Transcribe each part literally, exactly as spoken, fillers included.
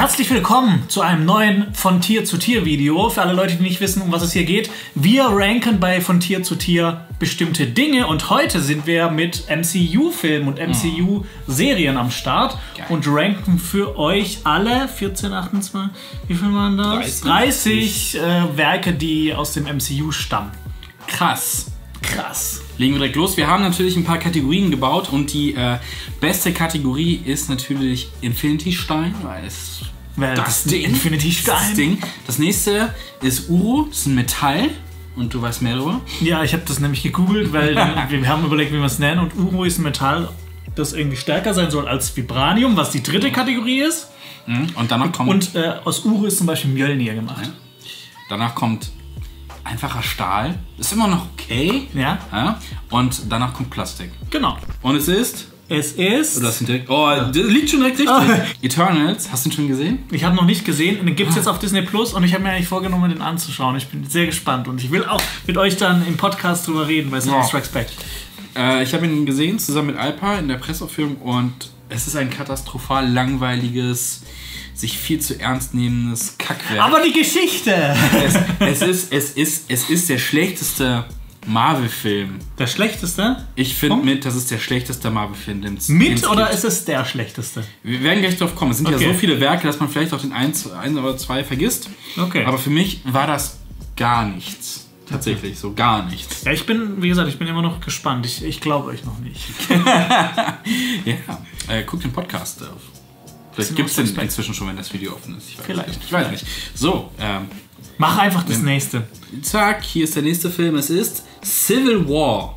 Herzlich willkommen zu einem neuen Von Tier zu Tier Video. Für alle Leute, die nicht wissen, um was es hier geht, wir ranken bei Von Tier zu Tier bestimmte Dinge und heute sind wir mit M C U-Filmen und M C U-Serien am Start. Geil. Und ranken für euch alle vierzehn, achtundzwanzig, wie viel waren das? dreißig, dreißig äh, Werke, die aus dem M C U stammen. Krass. Krass. Legen wir direkt los. Wir haben natürlich ein paar Kategorien gebaut und die äh, beste Kategorie ist natürlich Infinity Stein, weil es well, das Ding. Infinity Stein. Das Ding. Das nächste ist Uro, das ist ein Metall und du weißt mehr darüber. Ja, ich habe das nämlich gegoogelt, weil wir haben überlegt, wie wir es nennen und Uro ist ein Metall, das irgendwie stärker sein soll als Vibranium, was die dritte Kategorie ist. Und danach kommt... Und äh, aus Uro ist zum Beispiel Mjölnir gemacht. Ja. Danach kommt... Einfacher Stahl. Ist immer noch okay. Ja. ja. Und danach kommt Plastik. Genau. Und es ist? Es ist... Das direkt, oh, ja. Das liegt schon direkt richtig. Oh. Eternals. Hast du ihn schon gesehen? Ich habe noch nicht gesehen. Und den gibt es ah. jetzt auf Disney Plus. Und ich habe mir eigentlich vorgenommen, den anzuschauen. Ich bin sehr gespannt. Und ich will auch mit euch dann im Podcast drüber reden, weil es wow. Strikes Back. Äh, ich habe ihn gesehen, zusammen mit Alpa in der Presseaufführung. Und es ist ein katastrophal langweiliges... sich viel zu ernst nehmendes Kackwerk. Aber die Geschichte! Es, es, ist, es, ist, es ist der schlechteste Marvel-Film. Der schlechteste? Ich finde mit, das ist der schlechteste Marvel-Film. Mit oder gibt. Ist es der schlechteste? Wir werden gleich drauf kommen. Es sind okay. ja so viele Werke, dass man vielleicht auch den einen, einen oder zwei vergisst. Okay. Aber für mich war das gar nichts. Tatsächlich, so gar nichts. Ja, ich bin, wie gesagt, ich bin immer noch gespannt. Ich, ich glaube euch noch nicht. ja, äh, guckt den Podcast auf. Vielleicht gibt es den inzwischen schon, wenn das Video offen ist. Ich weiß Vielleicht. Nicht. Ich weiß nicht. So. Ähm, Mach einfach das nächste. Zack, hier ist der nächste Film. Es ist Civil War.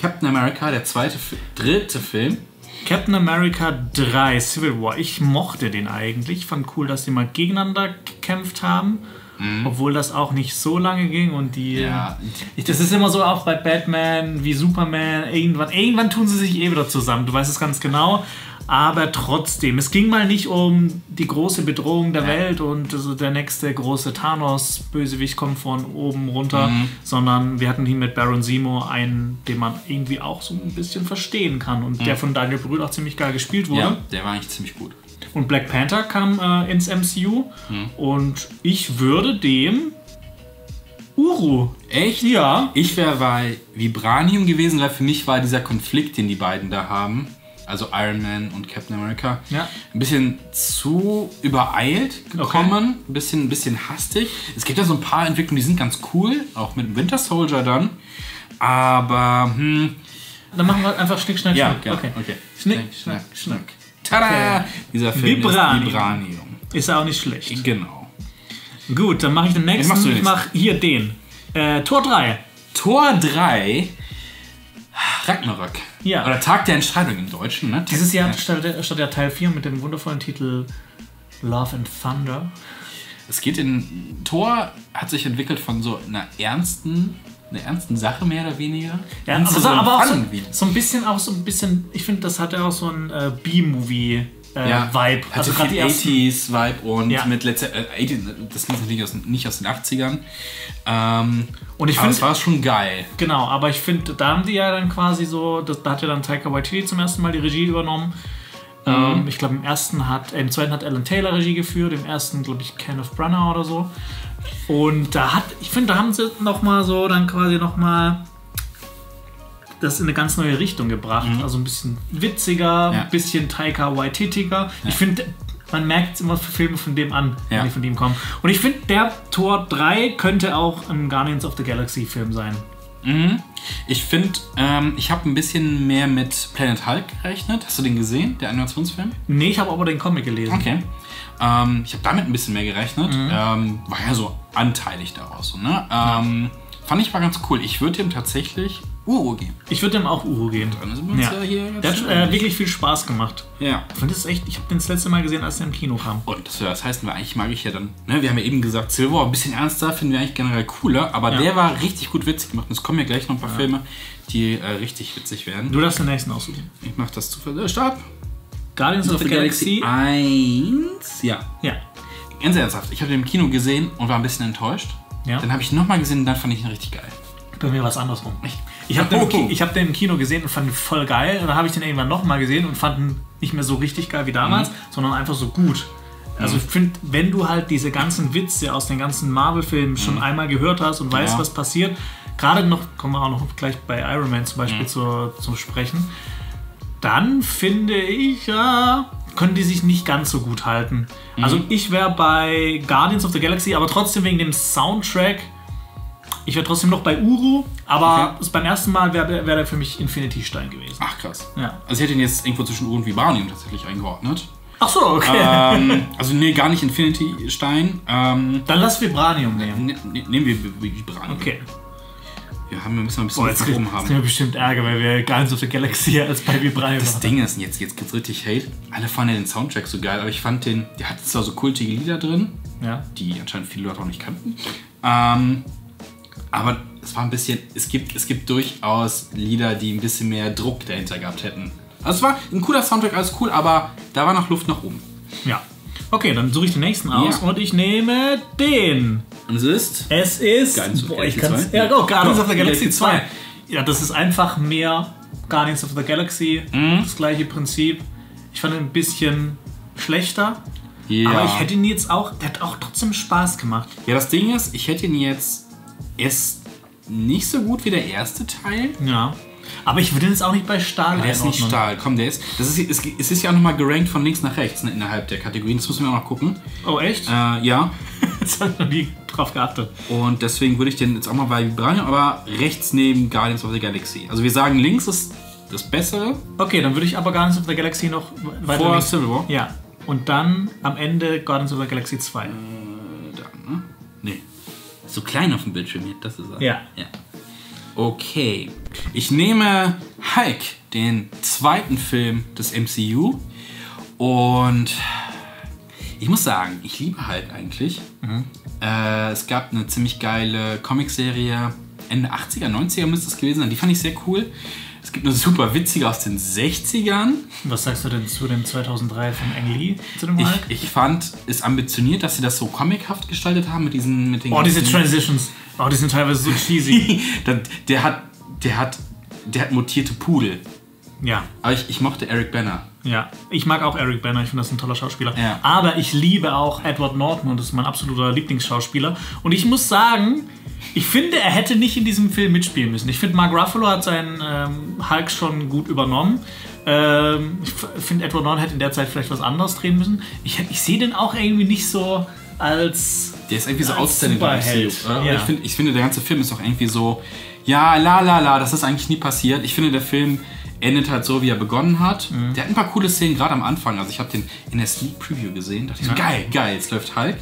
Captain America, der zweite, dritte Film. Captain America drei, Civil War. Ich mochte den eigentlich. Ich fand cool, dass die mal gegeneinander gekämpft haben. Mhm. Obwohl das auch nicht so lange ging und die... Ja. Ich, das ist immer so auch bei Batman, wie Superman. Irgendwann, irgendwann tun sie sich eh wieder zusammen. Du weißt es ganz genau. Aber trotzdem, es ging mal nicht um die große Bedrohung der ja. Welt und also der nächste große Thanos-Bösewicht kommt von oben runter, mhm. sondern wir hatten hier mit Baron Zemo einen, den man irgendwie auch so ein bisschen verstehen kann und mhm. der von Daniel Brühl auch ziemlich geil gespielt wurde. Ja, der war eigentlich ziemlich gut. Und Black Panther kam äh, ins M C U mhm. und ich würde dem Uru. Echt? Ja. Ich wäre bei Vibranium gewesen, weil für mich war dieser Konflikt, den die beiden da haben, also Iron Man und Captain America, ja. ein bisschen zu übereilt gekommen, okay. ein, bisschen, ein bisschen hastig. Es gibt ja so ein paar Entwicklungen, die sind ganz cool, auch mit dem Winter Soldier dann, aber... Hm. Dann machen wir einfach Schnick, Schnack, ja, Schnack. Ja, okay. okay. Schnick, Schnack, Schnack. Schnack. Tada! Okay. Dieser Film Vibranium. Ist Vibranium. Ist auch nicht schlecht. Genau. Gut, dann mache ich den nächsten. Ich mache hier den. Äh, Tor drei. Tor drei? Ragnarök. Ja. Oder Tag der Entscheidung im Deutschen, ne? Tag Dieses Jahr statt der Teil vier mit dem wundervollen Titel Love and Thunder. Es geht in... Thor hat sich entwickelt von so einer ernsten, einer ernsten Sache mehr oder weniger. Ja, aber, so aber auch so, so ein bisschen, auch so ein bisschen... Ich finde, das hat ja auch so ein äh, B-Movie... Äh, ja, Vibe. Also gerade die achtziger Vibe und ja. mit letzter, äh, das liegt natürlich aus, nicht aus den achtzigern. Ähm, und ich finde, das war schon geil. Genau, aber ich finde, da haben die ja dann quasi so, das, da hat ja dann Taika Waititi zum ersten Mal die Regie übernommen. Mhm. Ähm, ich glaube, im ersten hat, äh, im zweiten hat Alan Taylor Regie geführt, im ersten glaube ich Kenneth Branagh oder so. Und da hat, ich finde, da haben sie noch mal so, dann quasi noch mal das in eine ganz neue Richtung gebracht. Mhm. Also ein bisschen witziger, ein ja. bisschen Taika Waititiger. Ja. Ich finde, man merkt es immer für Filme von dem an, ja. wenn die von dem kommen. Und ich finde, der Tor drei könnte auch ein Guardians of the Galaxy Film sein. Mhm. Ich finde, ähm, ich habe ein bisschen mehr mit Planet Hulk gerechnet. Hast du den gesehen, der Animationsfilm? Nee, ich habe aber den Comic gelesen. Okay. Ähm, ich habe damit ein bisschen mehr gerechnet. Mhm. Ähm, war ja so anteilig daraus. So, ne? ähm, fand ich mal ganz cool. Ich würde dem tatsächlich... Uro gehen. Ich würde dem auch Uro gehen. Dann sind wir uns ja. ja hier der hat äh, wirklich viel Spaß gemacht. Ja. Ich finde es echt, ich habe den das letzte Mal gesehen, als er im Kino kam. Und das, das heißt, eigentlich mag ich ja dann, ne, wir haben ja eben gesagt, Silver ein bisschen ernster, finden wir eigentlich generell cooler, aber ja. der war richtig gut witzig gemacht. Und es kommen ja gleich noch ein paar ja. Filme, die äh, richtig witzig werden. Du darfst den nächsten aussuchen. Ich mache das zufällig. Stab! Guardians of the Galaxy eins. Ja. Ja. Ganz ernsthaft, ich habe den im Kino gesehen und war ein bisschen enttäuscht. Ja. Dann habe ich ihn nochmal gesehen und dann fand ich ihn richtig geil. Bei mir war es andersrum. Ich, ich habe oh. den, hab den im Kino gesehen und fand ihn voll geil. Und dann habe ich den irgendwann nochmal gesehen und fand ihn nicht mehr so richtig geil wie damals, mhm. sondern einfach so gut. Also ich finde, wenn du halt diese ganzen Witze aus den ganzen Marvel-Filmen schon mhm. einmal gehört hast und weißt, ja. was passiert, gerade noch, kommen wir auch noch gleich bei Iron Man zum Beispiel mhm. zu, zu sprechen, dann finde ich, ja, können die sich nicht ganz so gut halten. Mhm. Also ich wäre bei Guardians of the Galaxy, aber trotzdem wegen dem Soundtrack, ich wäre trotzdem noch bei Uru, aber okay. beim ersten Mal wäre wär der für mich Infinity Stein gewesen. Ach krass. Ja. Also ich hätte ihn jetzt irgendwo zwischen Uru und Vibranium tatsächlich eingeordnet. Ach so, okay. Ähm, also nee, gar nicht Infinity Stein. Ähm, Dann lass Vibranium nehmen. Ne, ne, nehmen wir Vibranium. Okay. Wir, haben, wir müssen ein bisschen was drum haben. Das ist mir bestimmt Ärger, weil wir Guardians of the Galaxy als bei Vibranium Das hatten. Ding ist, jetzt, jetzt gibt's richtig Hate. Alle fanden den Soundtrack so geil, aber ich fand den, der hat zwar so kultige Lieder drin, ja. die anscheinend viele Leute auch nicht kannten. Ähm, aber es war ein bisschen, es gibt, es gibt durchaus Lieder, die ein bisschen mehr Druck dahinter gehabt hätten. Also es war ein cooler Soundtrack, alles cool, aber da war noch Luft nach oben. Ja. Okay, dann suche ich den nächsten aus ja. und ich nehme den. Und es ist? Es ist... Guardians of the Galaxy zwei. Ja, oh, Guardians of the Galaxy zwei. Ja, das ist einfach mehr Guardians of the Galaxy. Mhm. Das gleiche Prinzip. Ich fand ihn ein bisschen schlechter. Ja. Aber ich hätte ihn jetzt auch... Der hat auch trotzdem Spaß gemacht. Ja, das Ding ist, ich hätte ihn jetzt... Ist nicht so gut wie der erste Teil. Ja. Aber ich würde jetzt auch nicht bei Stahl. Der ist nicht Stahl, komm, der ist. Das ist es, es ist ja auch nochmal gerankt von links nach rechts, ne, innerhalb der Kategorien. Das müssen wir auch noch gucken. Oh, echt? Äh, ja. Das habe ich noch nie drauf geachtet. Und deswegen würde ich den jetzt auch mal bei Vibranium, aber rechts neben Guardians of the Galaxy. Also wir sagen, links ist das Bessere. Okay, dann würde ich aber Guardians of the Galaxy noch weiter. Vor Civil War? Ja. Und dann am Ende Guardians of the Galaxy zwei. Äh, dann, ne? Nee. So klein auf dem Bildschirm hier, das ist er. Ja. ja. Okay. Ich nehme Hulk, den zweiten Film des M C U. Und ich muss sagen, ich liebe Hulk eigentlich. Mhm. Äh, es gab eine ziemlich geile Comicserie, Ende achtziger, neunziger müsste es gewesen sein. Die fand ich sehr cool. Es gibt eine super witzige aus den sechzigern. Was sagst du denn zu dem zweitausenddrei von Ang Lee, zu dem Hulk? Ich, ich fand es ambitioniert, dass sie das so comichaft gestaltet haben mit diesen... Mit den oh, diese Transitions. Oh, die sind teilweise so cheesy. der, der, hat, der, hat, der hat mutierte Pudel. Ja. Aber ich, ich mochte Eric Banner. Ja, ich mag auch Eric Banner, ich finde das ein toller Schauspieler. Ja. Aber ich liebe auch Edward Norton und das ist mein absoluter Lieblingsschauspieler. Und ich muss sagen... Ich finde, er hätte nicht in diesem Film mitspielen müssen. Ich finde, Mark Ruffalo hat seinen ähm, Hulk schon gut übernommen. Ähm, ich finde, Edward Norton hätte in der Zeit vielleicht was anderes drehen müssen. Ich, ich sehe den auch irgendwie nicht so als Der ist irgendwie so outstanding bei M C U. Ja. Ich, find, ich finde, der ganze Film ist auch irgendwie so, ja, la la la, das ist eigentlich nie passiert. Ich finde, der Film endet halt so, wie er begonnen hat. Mhm. Der hat ein paar coole Szenen, gerade am Anfang. Also ich habe den in der Sneak Preview gesehen. Dachte ich so, geil, geil, jetzt läuft Hulk.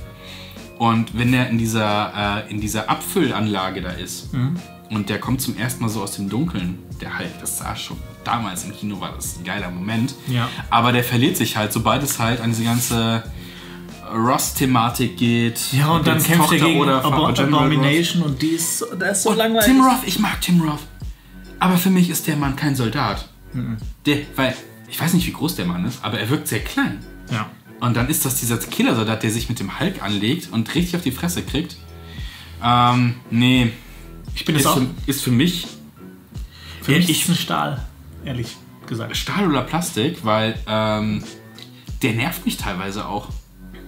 Und wenn der in dieser, äh, in dieser Abfüllanlage da ist mhm. und der kommt zum ersten Mal so aus dem Dunkeln, der halt, das sah schon damals im Kino, war das ein geiler Moment. Ja. Aber der verliert sich halt, sobald es halt an diese ganze Ross-Thematik geht. Ja, und, und dann kämpft er gegen Abomination und die ist, das ist so und langweilig. Tim Roth, ich mag Tim Roth. Aber für mich ist der Mann kein Soldat. Mhm. Der, weil, ich weiß nicht, wie groß der Mann ist, aber er wirkt sehr klein. Ja. Und dann ist das dieser Killersoldat, der sich mit dem Hulk anlegt und richtig auf die Fresse kriegt. Ähm, nee. Ich bin ist, auch für, ist für mich... Für mich ist es ein Stahl, ehrlich gesagt. Stahl oder Plastik, weil ähm, der nervt mich teilweise auch.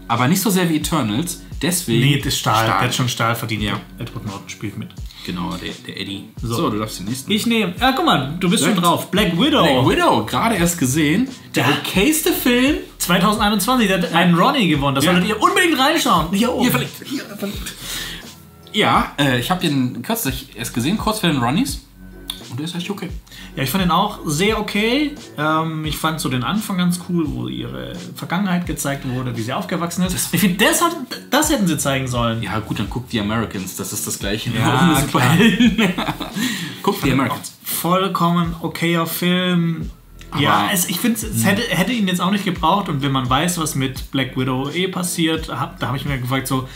Aber nicht so sehr wie Eternals, deswegen... Nee, das ist Stahl. Stahl. Der hat schon Stahl verdient. Ja. Edward Norton spielt mit. Genau, der, der Eddie. So. so, du darfst den nächsten. Ich nehme... Ja, guck mal, du bist Black, schon drauf. Black Widow. Black Widow, gerade erst gesehen. Der okayste Film. zweitausendeinundzwanzig, der hat einen Ronny gewonnen. Das ja. solltet ihr unbedingt reinschauen. Hier oben. Hier verlinkt. Hier verlinkt. Ja, äh, ich habe den kürzlich erst gesehen, kurz für den Ronnys. Und der ist echt okay. Ja, ich fand den auch sehr okay. Ähm, ich fand so den Anfang ganz cool, wo ihre Vergangenheit gezeigt wurde, wie sie aufgewachsen ist. Das ich finde, das, das hätten sie zeigen sollen. Ja gut, dann guckt die Americans, das ist das Gleiche. Ja, Superhelden. Guckt die Americans. Vollkommen okayer Film. Aber ja, es, ich finde, es hätte, hätte ihn jetzt auch nicht gebraucht. Und wenn man weiß, was mit Black Widow eh passiert, hab, da habe ich mir gefragt, so,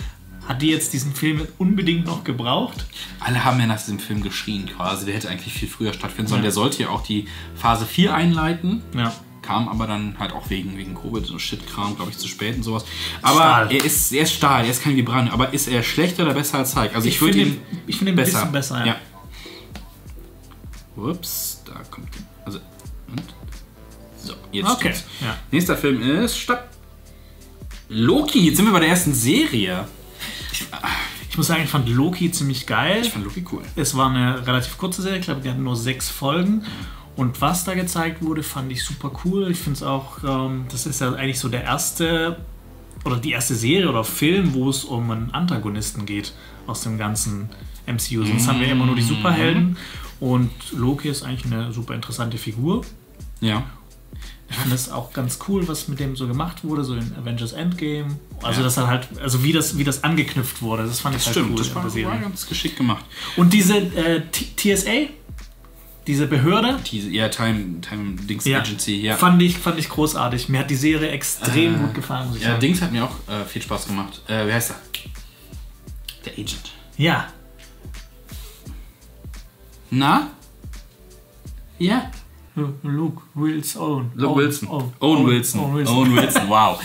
hat die jetzt diesen Film unbedingt noch gebraucht? Alle haben ja nach diesem Film geschrien quasi. Der hätte eigentlich viel früher stattfinden sollen. Ja. Der sollte ja auch die Phase vier einleiten. Ja. Kam aber dann halt auch wegen, wegen Covid, so Shit-Kram, glaube ich, zu spät und sowas. Aber Stahl. Er, ist, er ist Stahl, er ist kein Vibranium. Aber ist er schlechter oder besser als Hulk? Also ich, ich würde ihn, ihn, find ihn besser. Ein bisschen besser, ja. ja. Ups, da kommt der. Also, und? So, jetzt okay. Ja. Nächster Film ist Stadt. Loki, jetzt sind wir bei der ersten Serie. Ich, ich muss sagen, ich fand Loki ziemlich geil. Ich fand Loki cool. Es war eine relativ kurze Serie, ich glaube, die hatten nur sechs Folgen. Und was da gezeigt wurde, fand ich super cool. Ich finde es auch, ähm, das ist ja eigentlich so der erste oder die erste Serie oder Film, wo es um einen Antagonisten geht aus dem ganzen M C U. Sonst mm. haben wir immer nur die Superhelden. Und Loki ist eigentlich eine super interessante Figur. Ja. Ich fand das auch ganz cool, was mit dem so gemacht wurde, so in Avengers Endgame. Also, ja. dass halt, also wie das, wie das angeknüpft wurde, das fand das ich stimmt, halt cool. Das war, in der Serie. War ganz geschickt gemacht. Und diese äh, T S A, diese Behörde. Diese, ja, Time, Time Dings ja. Agency, ja. Fand ich, fand ich großartig. Mir hat die Serie extrem äh, gut gefallen, muss ich ja, sagen. Dings hat mir auch äh, viel Spaß gemacht. Äh, wie heißt er? Der Agent. Ja. Na? Ja. Luke Wilson. Luke Wilson. Owen, Owen Wilson. Owen Wilson. Owen Wilson, wow.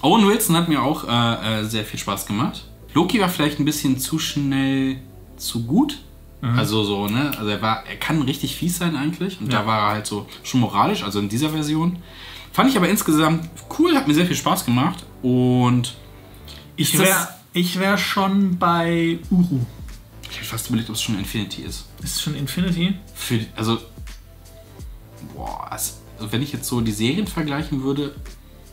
Owen Wilson hat mir auch äh, sehr viel Spaß gemacht. Loki war vielleicht ein bisschen zu schnell zu gut. Mhm. Also so, ne? Also er war, er kann richtig fies sein eigentlich. Und ja. da war er halt so schon moralisch, also in dieser Version. Fand ich aber insgesamt cool, hat mir sehr viel Spaß gemacht. Und ich wäre ich wär schon bei Uru. Ich habe fast überlegt, ob es schon Infinity ist. Ist es schon Infinity? Für, also, boah, also, wenn ich jetzt so die Serien vergleichen würde,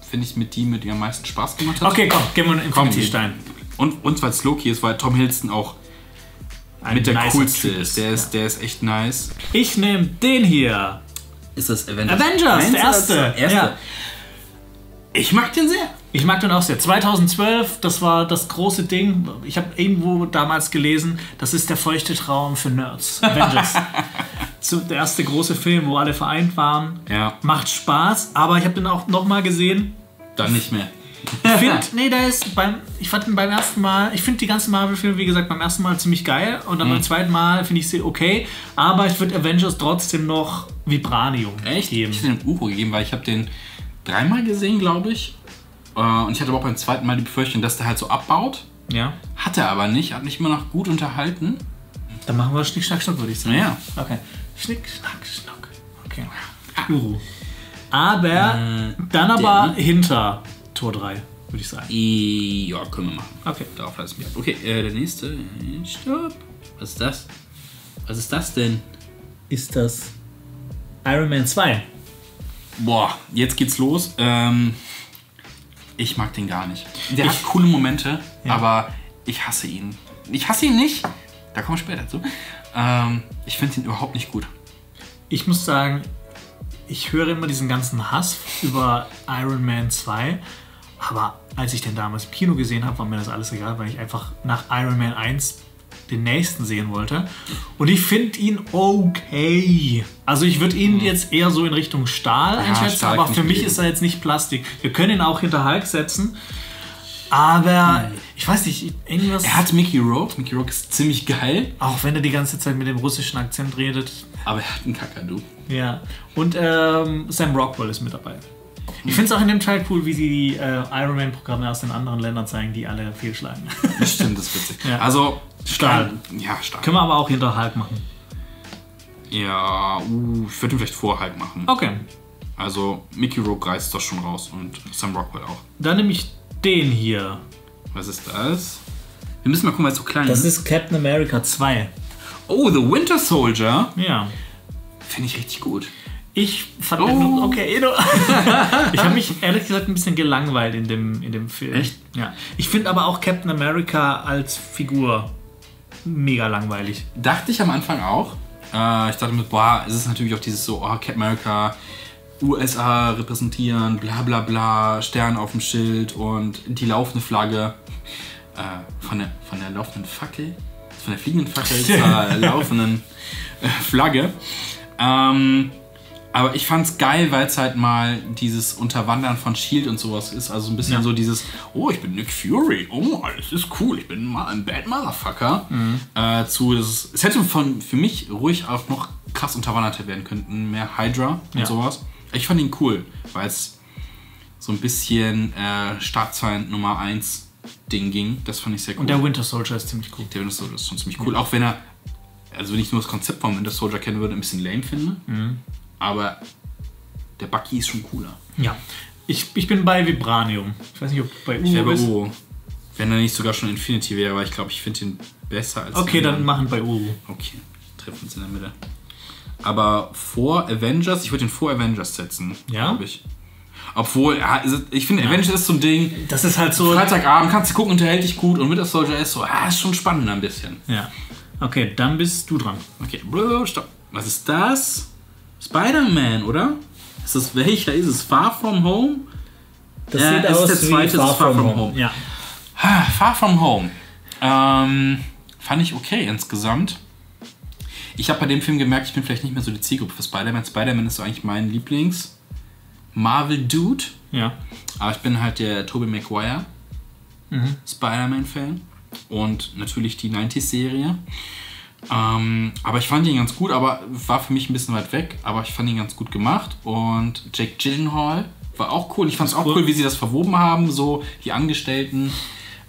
finde ich mit die, mit die am meisten Spaß gemacht hat. Okay, komm, gehen wir einen Infinity-Stein. Und, und weil es Loki ist, weil Tom Hiddleston auch Ein mit der nice coolste ist. Der, ja. ist. der ist echt nice. Ich nehme den hier. Ist das Avengers? Avengers, der erste. Der erste. Ja. Ich mag den sehr. Ich mag den auch sehr. zweitausendzwölf, das war das große Ding. Ich habe irgendwo damals gelesen, das ist der feuchte Traum für Nerds. Avengers. Der erste große Film, wo alle vereint waren. Ja. Macht Spaß, aber ich habe den auch nochmal gesehen. Dann nicht mehr. Ich finde, nee, da ist beim, ich fand den beim ersten Mal, ich finde die ganzen Marvel-Filme, wie gesagt, beim ersten Mal ziemlich geil und dann mhm. beim zweiten Mal finde ich sie okay, aber ich würde Avengers trotzdem noch Vibranium Echt? geben. Ich hätte den Uro gegeben, weil ich habe den dreimal gesehen, glaube ich. Und ich hatte aber auch beim zweiten Mal die Befürchtung, dass der halt so abbaut. Ja. Hat er aber nicht, hat mich immer noch gut unterhalten. Dann machen wir Schnick, Schnack, Schnuck, würde ich sagen. Ja. Okay. Schnick, Schnack, Schnuck. Okay. Ah. Uru. Aber äh, dann aber der, hinter Tor drei, würde ich sagen. Ja, können wir machen. Okay. Darauf lasse ich mich ab. Okay, äh, der nächste. Stopp. Was ist das? Was ist das denn? Ist das Iron Man zwei? Boah, jetzt geht's los. Ähm, ich mag den gar nicht. Der ich, hat coole Momente, ja. aber ich hasse ihn. Ich hasse ihn nicht. Da kommen wir später zu. Ähm, ich finde ihn überhaupt nicht gut. Ich muss sagen, ich höre immer diesen ganzen Hass über Iron Man zwei. Aber als ich den damals im Kino gesehen habe, war mir das alles egal, weil ich einfach nach Iron Man eins den nächsten sehen wollte. Und ich finde ihn okay. Also ich würde ihn jetzt eher so in Richtung Stahl ja, einschätzen, Stahl aber für mich geben. Ist er jetzt nicht Plastik. Wir können ihn auch hinter Hulk setzen. Aber hm. ich weiß nicht, irgendwas. Er hat Mickey Rourke. Mickey Rourke ist ziemlich geil. Auch wenn er die ganze Zeit mit dem russischen Akzent redet. Aber er hat einen Kakadu. Ja. Und ähm, Sam Rockwell ist mit dabei. Ich finde es auch in dem Teil cool, wie sie die äh, Iron Man Programme aus den anderen Ländern zeigen, die alle fehlschlagen. Stimmt, das ist witzig. Ja. Also Stahl. Ja, Stahl. Können wir aber auch hinter Hulk machen. Ja, uh, ich würde ihn vielleicht vor Hulk machen. Okay. Also Mickey Rourke reißt das schon raus und Sam Rockwell auch. Dann nehme ich den hier. Was ist das? Wir müssen mal gucken, weil es so klein ist. Das ist Captain America zwei. Oh, The Winter Soldier? Ja. Finde ich richtig gut. Ich fand oh. den okay. Ich habe mich ehrlich gesagt ein bisschen gelangweilt in dem, in dem Film. Echt? Ja. Ich finde aber auch Captain America als Figur mega langweilig. Dachte ich am Anfang auch. Äh, ich dachte mir, boah, es ist natürlich auch dieses so, oh, Captain America... U S A repräsentieren, bla bla bla, Stern auf dem Schild und die laufende Flagge äh, von, der, von der laufenden Fackel, von der fliegenden Fackel zur laufenden äh, Flagge. Ähm, aber ich fand's geil, weil es halt mal dieses Unterwandern von Shield und sowas ist, also ein bisschen ja. so dieses, oh, ich bin Nick Fury, oh, alles ist cool, ich bin mal ein Bad Motherfucker. Mhm. Äh, zu, das, es hätte von, für mich ruhig auch noch krass unterwandert werden können, mehr Hydra und ja. sowas. Ich fand ihn cool, weil es so ein bisschen äh, Staatsfeind Nummer eins Ding ging. Das fand ich sehr cool. Und der Winter Soldier ist ziemlich cool. Der Winter Soldier ist schon ziemlich cool. Mhm. Auch wenn er, also wenn ich nur das Konzept vom Winter Soldier kennen würde, ein bisschen lame finde. Mhm. Aber der Bucky ist schon cooler. Ja. Ich, ich bin bei Vibranium. Ich weiß nicht, ob bei Uro bist. Uro. Wenn er nicht sogar schon Infinity wäre, aber ich glaube, ich finde ihn besser als... Okay, dann machen bei Uro. Okay, treffen uns in der Mitte. Aber vor Avengers, ich würde ihn vor Avengers setzen, ja? glaube ich. Obwohl, ja, ich finde, ja. Avengers ist so ein Ding, das ist halt so... Freitagabend kannst du gucken, unterhält dich gut, und mit der Soldier ist so, ah, ist schon spannend ein bisschen. Ja. Okay, dann bist du dran. Okay, stopp. Was ist das? Spider-Man, oder? Ist das welcher? Ist es Far From Home? Das äh, sieht ist aus der zweite, Far, ist Far From, from Home. home. Ja. Ah, Far From Home. Ähm, fand ich okay insgesamt. Ich habe bei dem Film gemerkt, ich bin vielleicht nicht mehr so die Zielgruppe für Spider-Man. Spider-Man ist so eigentlich mein Lieblings-Marvel-Dude. Ja. Aber ich bin halt der Tobey Maguire mhm. Spider-Man-Fan. Und natürlich die neunziger-Serie. Ähm, aber ich fand ihn ganz gut, aber war für mich ein bisschen weit weg. Aber ich fand ihn ganz gut gemacht. Und Jake Gyllenhaal war auch cool. Ich fand es auch cool. cool, wie sie das verwoben haben. So die Angestellten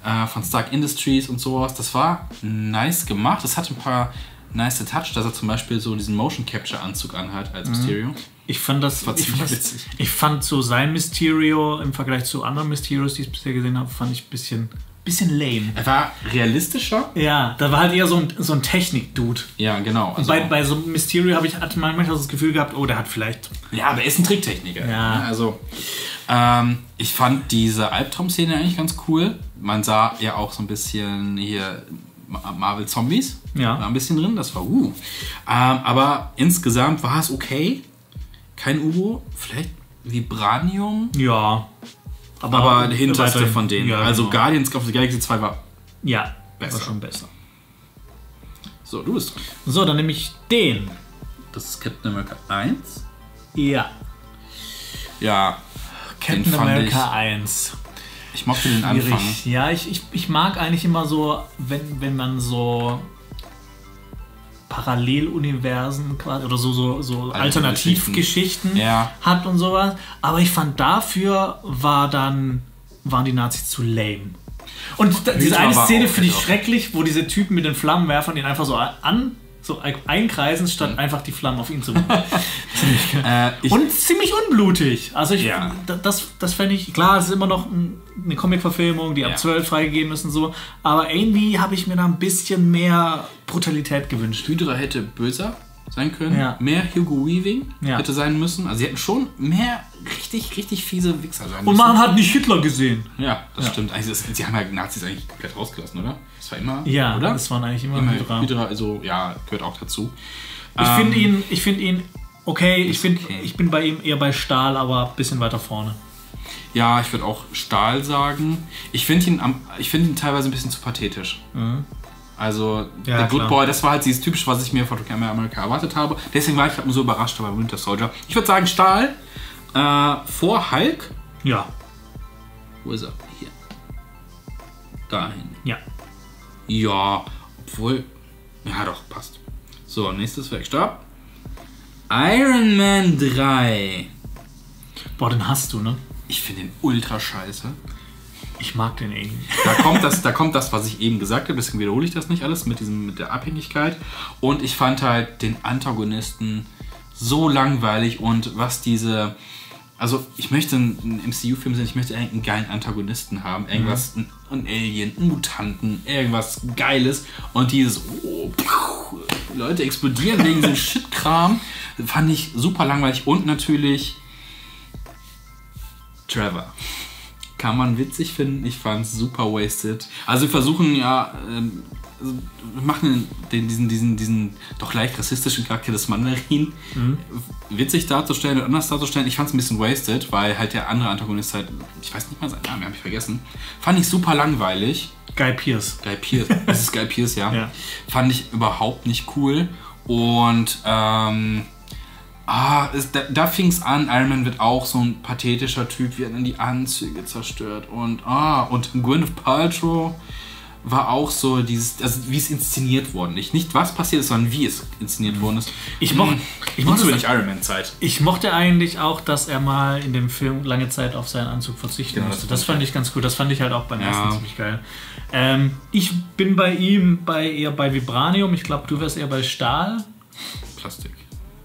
äh, von Stark Industries und sowas. Das war nice gemacht. Das hatte ein paar... nice Touch, dass er zum Beispiel so diesen Motion-Capture-Anzug anhat als Mysterio. Ich fand das, das war ziemlich ich fand, witzig. Ich fand so sein Mysterio im Vergleich zu anderen Mysterios, die ich bisher gesehen habe, fand ich ein bisschen, bisschen lame. Er war realistischer? Ja, da war halt eher so ein, so ein Technik-Dude. Ja, genau. Also bei, bei so einem Mysterio habe ich hatte man manchmal das Gefühl gehabt, oh, der hat vielleicht... Ja, aber er ist ein Tricktechniker. Ja. Also, ähm, ich fand diese Albtraum-Szene eigentlich ganz cool. Man sah ja auch so ein bisschen hier... Marvel Zombies, ja. war ein bisschen drin, das war uh. Ähm, aber insgesamt war es okay. Kein Uro, vielleicht Vibranium. Ja. Aber, aber der hinterste von denen. Ja, also genau. Guardians of the Galaxy zwei war ja, besser. War schon besser. So, du bist dran. So, dann nehme ich den. Das ist Captain America eins? Ja. Ja. Captain America eins. Ich mochte den Anfang. Ja, ich, ich, ich mag eigentlich immer so, wenn, wenn man so Paralleluniversen quasi oder so, so, so Alternativgeschichten ja. hat und sowas. Aber ich fand, dafür war dann, waren die Nazis zu lame. Und da, diese eine Szene finde ich schrecklich, wo diese Typen mit den Flammenwerfern ihn einfach so an... so einkreisen, statt einfach die Flammen auf ihn zu machen. äh, und ziemlich unblutig. Also ich, ja. das, das fände ich, klar, es ist immer noch eine Comic-Verfilmung, die ab ja. zwölf freigegeben ist und so, aber irgendwie habe ich mir da ein bisschen mehr Brutalität gewünscht. Hydra hätte böser sein können, ja. mehr Hugo Weaving ja. hätte sein müssen, also sie hätten schon mehr richtig, richtig fiese Wichser sein müssen. Und man hat nicht Hitler gesehen. Ja, das ja. stimmt. Also, sie haben ja Nazis eigentlich komplett rausgelassen, oder? Das war immer, ja, oder? Das waren eigentlich immer, immer Hydra. Hydra, also ja, gehört auch dazu. Ich ähm, finde ihn, ich finde ihn okay, ich, find, okay. ich bin bei ihm eher bei Stahl, aber ein bisschen weiter vorne. Ja, ich würde auch Stahl sagen. Ich finde ihn, am, ich find ihn teilweise ein bisschen zu pathetisch. Mhm. Also, ja, der Good Boy, das war halt dieses Typische, was ich mir von Captain America erwartet habe. Deswegen war ich halt so überrascht bei Winter Soldier. Ich würde sagen, Stahl äh, vor Hulk. Ja. Wo ist er? Hier. Dahin. Ja. Ja, obwohl... Ja doch, passt. So, nächstes Werkstab. Iron Man drei. Boah, den hast du, ne? Ich finde den ultra scheiße. Ich mag den irgendwie. Da kommt das, da kommt das, was ich eben gesagt habe, deswegen wiederhole ich das nicht alles mit, diesem, mit der Abhängigkeit. Und ich fand halt den Antagonisten so langweilig und was diese... Also ich möchte einen M C U-Film sehen, ich möchte einen geilen Antagonisten haben. Irgendwas, mhm. ein Alien, einen Mutanten, irgendwas Geiles. Und dieses... Oh, pff, Leute explodieren wegen so Shit-Kram. Fand ich super langweilig. Und natürlich... Trevor. Kann man witzig finden. Ich fand es super wasted. Also wir versuchen ja, äh, machen den, diesen, diesen, diesen doch leicht rassistischen Charakter des Mandarin mhm. witzig darzustellen und anders darzustellen. Ich fand es ein bisschen wasted, weil halt der andere Antagonist halt, ich weiß nicht mal seinen Namen, habe ich vergessen. Fand ich super langweilig. Guy Pearce. Guy Pearce. Das ist Guy Pearce, ja. ja. Fand ich überhaupt nicht cool. Und ähm, Ah, es, da, da fing es an, Iron Man wird auch so ein pathetischer Typ, wie er dann die Anzüge zerstört und ah, und Gwyneth Paltrow war auch so dieses, also wie es inszeniert worden ist. Nicht was passiert ist, sondern wie es inszeniert mhm. worden ist. Ich, moch, ich mochte wenig Iron Man Zeit. Ich mochte eigentlich auch, dass er mal in dem Film lange Zeit auf seinen Anzug verzichten genau, musste. Das, das fand ich ganz cool. Das fand ich halt auch beim ja. ersten ziemlich geil. Ähm, ich bin bei ihm bei, eher bei Vibranium. Ich glaube, du wärst eher bei Stahl. Plastik.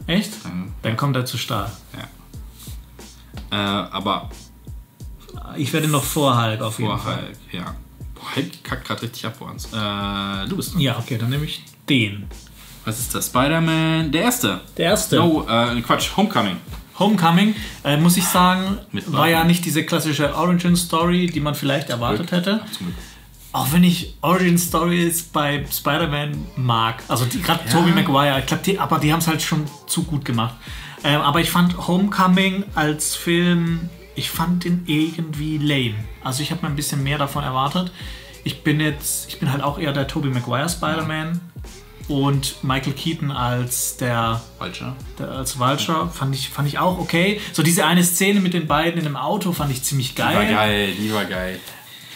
Echt? Dann, dann kommt er zu Stahl. Ja. Äh, aber Ich werde noch vor Hulk auf jeden vor Fall. Vor Hulk, ja. Boah, Hulk kackt gerade richtig ab vor uns. Äh, du bist dran. Ja, okay, dann nehme ich den. Was ist das? Spider-Man, der erste. Der erste. No, äh, Quatsch, Homecoming. Homecoming, äh, muss ich sagen, Mit war ja nicht diese klassische Origin-Story, die man vielleicht erwartet hätte. Absolut. Auch wenn ich Origin-Stories bei Spider-Man mag. Also gerade ja. Tobey Maguire, ich glaube, die, aber die haben es halt schon zu gut gemacht. Ähm, aber ich fand Homecoming als Film, ich fand den irgendwie lame. Also ich habe mir ein bisschen mehr davon erwartet. Ich bin jetzt, ich bin halt auch eher der Tobey Maguire Spider-Man. Und Michael Keaton als der Vulture, der, als Vulture fand ich, fand ich auch okay. So diese eine Szene mit den beiden in dem Auto fand ich ziemlich geil. Die war geil, die war geil.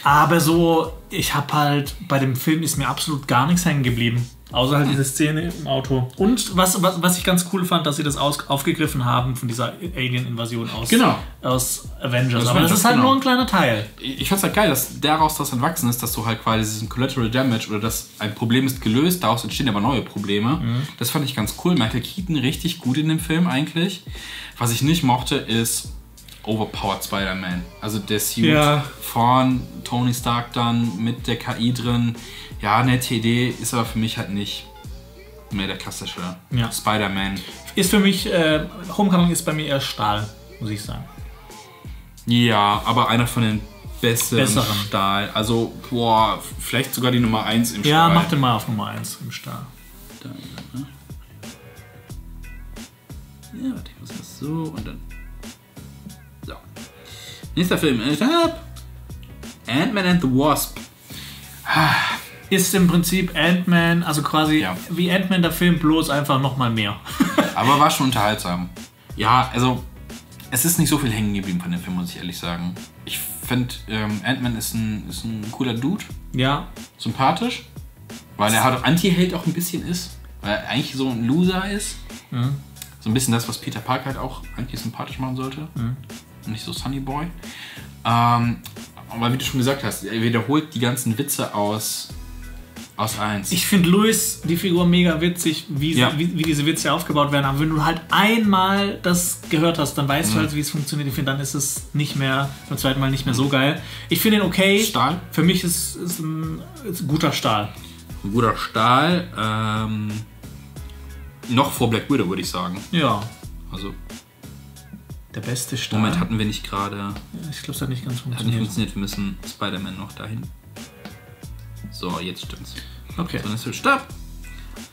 Aber so, ich habe halt, bei dem Film ist mir absolut gar nichts hängen geblieben. Außer halt diese Szene im Auto. Und was, was, was ich ganz cool fand, dass sie das aus, aufgegriffen haben von dieser Alien-Invasion aus, genau. aus Avengers. Das Aber Avengers, das ist halt genau. nur ein kleiner Teil. Ich fand's halt geil, dass daraus das entwachsen ist, dass du halt quasi diesen Collateral Damage oder dass ein Problem ist gelöst, daraus entstehen aber neue Probleme. Mhm. Das fand ich ganz cool. Michael Keaton richtig gut in dem Film eigentlich. Was ich nicht mochte, ist Overpowered Spider-Man. Also der Suit ja. von Tony Stark dann mit der K I drin. Ja, nette Idee, ist aber für mich halt nicht mehr der klassische ja. Spider-Man. Ist für mich, äh, Homecoming ist bei mir eher Stahl, muss ich sagen. Ja, aber einer von den besseren, besseren. Stahl. Also, boah, vielleicht sogar die Nummer eins im ja, Stahl. Ja, mach den mal auf Nummer eins im Stahl. Dann, ne? Ja, warte, ich muss das so und dann. So. Nächster Film. Ant-Man and the Wasp. Ist im Prinzip Ant-Man, also quasi ja. wie Ant-Man der Film, bloß einfach nochmal mehr. Aber war schon unterhaltsam. Ja, also es ist nicht so viel hängen geblieben von dem Film, muss ich ehrlich sagen. Ich finde, ähm, Ant-Man ist ein, ist ein cooler Dude. Ja. Sympathisch. Weil er halt Anti-Held auch ein bisschen ist. Weil er eigentlich so ein Loser ist. Mhm. So ein bisschen das, was Peter Parker halt auch eigentlich sympathisch machen sollte. Mhm. Und nicht so Sunny Boy. Ähm, aber wie du schon gesagt hast, er wiederholt die ganzen Witze aus... Aus eins. Ich finde Louis, die Figur, mega witzig, wie, ja. sie, wie, wie diese Witze aufgebaut werden. Aber wenn du halt einmal das gehört hast, dann weißt mhm. du halt, wie es funktioniert. Ich finde, dann ist es nicht mehr, beim zweiten Mal nicht mehr so geil. Ich finde ihn okay. Stahl? Für mich ist es ein, ein guter Stahl. Ein guter Stahl. Ähm, noch vor Black Widow, würde ich sagen. Ja. Also. Der beste Stahl. Moment, hatten wir nicht gerade. Ja, ich glaube, es hat nicht ganz funktioniert. Hat nicht funktioniert. Wir müssen Spider-Man noch dahin. So, jetzt stimmt's. Okay. Dann ist es Stopp.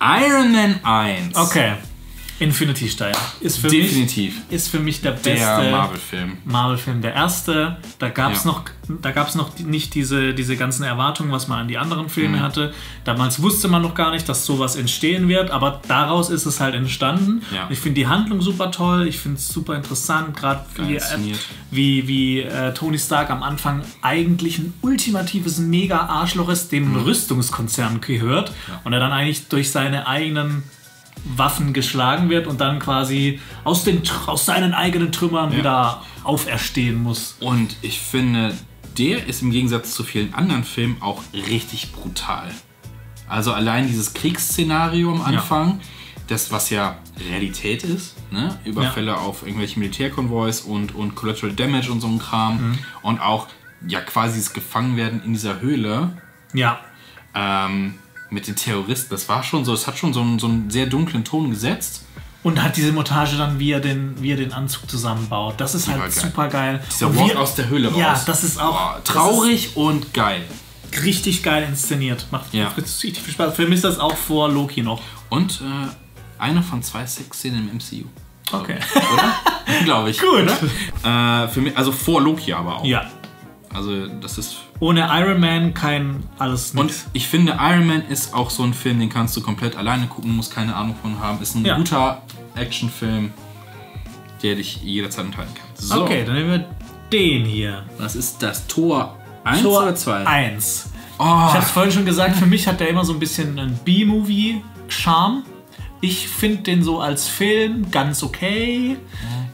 Iron Man eins. Okay. Infinity Stein. Ist für Definitiv. Mich, ist für mich der beste Marvel-Film. Marvel-Film, der erste. Da gab's ja. noch, da gab's noch nicht diese, diese ganzen Erwartungen, was man an die anderen Filme mhm. hatte. Damals wusste man noch gar nicht, dass sowas entstehen wird, aber daraus ist es halt entstanden. Ja. Ich finde die Handlung super toll, ich finde es super interessant, gerade wie, äh, wie, wie äh, Tony Stark am Anfang eigentlich ein ultimatives Mega-Arschloch ist, dem mhm. ein Rüstungskonzern gehört ja. und er dann eigentlich durch seine eigenen Waffen geschlagen wird und dann quasi aus, den, aus seinen eigenen Trümmern ja. wieder auferstehen muss. Und ich finde, der ist im Gegensatz zu vielen anderen Filmen auch richtig brutal. Also allein dieses Kriegsszenario am Anfang, ja. das was ja Realität ist, ne? Überfälle ja. auf irgendwelche Militärkonvois und, und Collateral Damage und so ein Kram mhm. und auch ja quasi das Gefangenwerden in dieser Höhle. Ja. Ähm, Mit den Terroristen, das war schon so, es hat schon so einen, so einen sehr dunklen Ton gesetzt. Und hat diese Montage dann, wie er den, wie er den Anzug zusammenbaut. Das ist super halt geil. super geil. Dieser Walk aus der Höhle raus. Ja, das ist auch Boah, traurig ist und geil. Richtig geil inszeniert. Macht ja. richtig viel Spaß. Für mich ist das auch vor Loki noch. Und äh, eine von zwei Sexszenen im M C U. Okay. Oder? Glaube ich. Gut. Oder? Äh, für mich, also vor Loki aber auch. Ja. Also das ist... Ohne Iron Man kein alles nichts. Und ich finde, Iron Man ist auch so ein Film, den kannst du komplett alleine gucken, musst keine Ahnung von haben. Ist ein ja. guter Actionfilm, der dich jederzeit unterhalten kann. So. Okay, dann nehmen wir den hier. Was ist das? Tor eins Tor oder zwei? eins. Oh. Ich hab's vorhin schon gesagt, für mich hat der immer so ein bisschen einen B-Movie-Charme. Ich finde den so als Film ganz okay.